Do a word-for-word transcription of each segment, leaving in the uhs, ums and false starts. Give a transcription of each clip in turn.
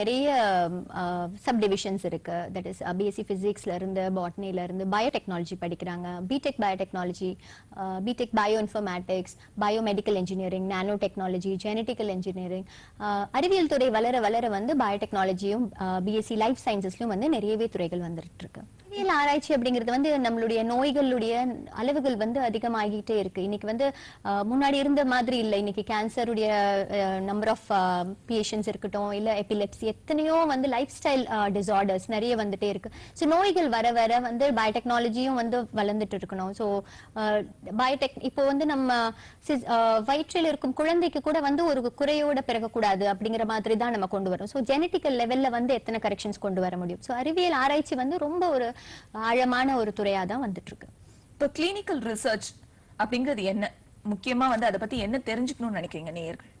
There are subdivisions, that is B.Sc. Physics, Botany, Biotechnology, B.Tech Biotechnology, B.Tech Bioinformatics, Biomedical Engineering, Nanotechnology, Genetical Engineering. அறிவியல் துறை வளர வளர வந்து Biotechnology, B.Sc. Life Sciences வந்து நிறையவே துறைகள் வந்துருக்கு. இதில் ஆராய்ச்சி அப்படிங்கிறது வந்து நம்மளுடைய நோய்களுடைய அளவுகள் வந்து அதிகமாகிட்டே இருக்கு. இன்னைக்கு வந்து முன்னாடி இருந்த மாதிரி இல்லை. இன்னைக்கு கேன்சருடைய நம்பர் ஆஃப் பேஷண்ட்ஸ் இருக்கட்டும், இல்லை எபிலெப்சி, எத்தனையோ வந்து லைஃப் ஸ்டைல் டிசார்டர்ஸ் நிறைய வந்துட்டே இருக்கு. ஸோ நோய்கள் வர வர வந்து பயோடெக்னாலஜியும் வந்து வளர்ந்துட்டு இருக்கணும். ஸோ பயோடெக் இப்போ வந்து நம்ம வயிற்றில் இருக்கும் குழந்தைக்கு கூட வந்து ஒரு குறையோட பிறக்கக்கூடாது அப்படிங்கிற மாதிரி தான் நம்ம கொண்டு வரோம். ஸோ ஜெனட்டிக்கல் லெவலில் வந்து எத்தனை கரெக்ஷன்ஸ் கொண்டு வர முடியும். ஸோ அறிவியல் ஆராய்ச்சி வந்து ரொம்ப ஒரு ஆழமான ஒரு துறையா தான் வந்துட்டு இருக்கு. இப்போ கிளினிக்கல் ரிசர்ச் அப்படிங்கிறது என்ன, முக்கியமா வந்து அதை பத்தி என்ன தெரிஞ்சுக்கணும்னு நினைக்கிறீங்க நேயர்கள்?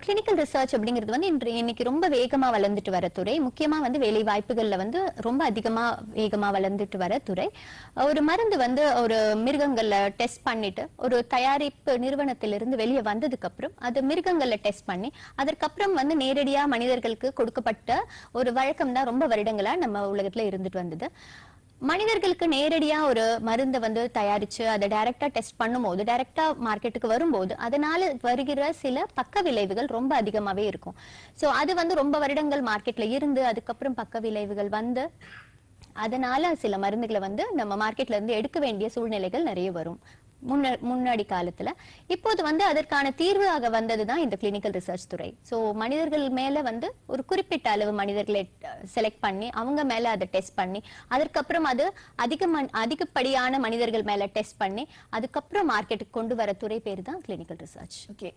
கிளினிக்கல் ரிசர்ச் அப்படிங்கிறது வந்து இன்று இன்னைக்கு ரொம்ப வேகமாக வளர்ந்துட்டு வர துறை. முக்கியமாக வந்து வேலை வாய்ப்புகளில் வந்து ரொம்ப அதிகமாக வேகமாக வளர்ந்துட்டு வர துறை. ஒரு மருந்து வந்து ஒரு மிருகங்களில் டெஸ்ட் பண்ணிட்டு ஒரு தயாரிப்பு நிறுவனத்திலிருந்து வெளியே வந்ததுக்கப்புறம் அது மிருகங்களில் டெஸ்ட் பண்ணி அதற்கப்புறம் வந்து நேரடியாக மனிதர்களுக்கு கொடுக்கப்பட்ட ஒரு வழக்கம் தான் ரொம்ப வருடங்களாக நம்ம உலகத்தில் இருந்துட்டு வந்தது. மனிதர்களுக்கு நேரடியாக ஒரு மருந்தை வந்து தயாரித்து அதை டைரெக்டாக டெஸ்ட் பண்ணும்போது, டைரெக்டாக மார்க்கெட்டுக்கு வரும்போது அதனால் வருகிற சில பக்க விளைவுகள் ரொம்ப அதிகமாகவே இருக்கும். ஸோ அது வந்து ரொம்ப வருடங்கள் மார்க்கெட்டில் இருந்து அதுக்கப்புறம் பக்க விளைவுகள் வந்து அதனால் சில மருந்துகளை வந்து நம்ம மார்க்கெட்லேருந்து எடுக்க வேண்டிய சூழ்நிலைகள் நிறைய வரும் முன்ன முன்னாடி காலத்தில். இப்போது வந்து அதற்கான தீர்வாக வந்தது தான் இந்த கிளினிக்கல் ரிசர்ச் துறை. ஸோ மனிதர்கள் மேலே வந்து ஒரு குறிப்பிட்ட அளவு மனிதர்களை செலக்ட் பண்ணி அவங்க மேலே அதை டெஸ்ட் பண்ணி அதற்கப்புறம் அது அதிக அதிகப்படியான மனிதர்கள் மேலே டெஸ்ட் பண்ணி அதுக்கப்புறம் மார்க்கெட்டுக்கு கொண்டு வர துறை பேர் தான் கிளினிக்கல் ரிசர்ச். ஓகே.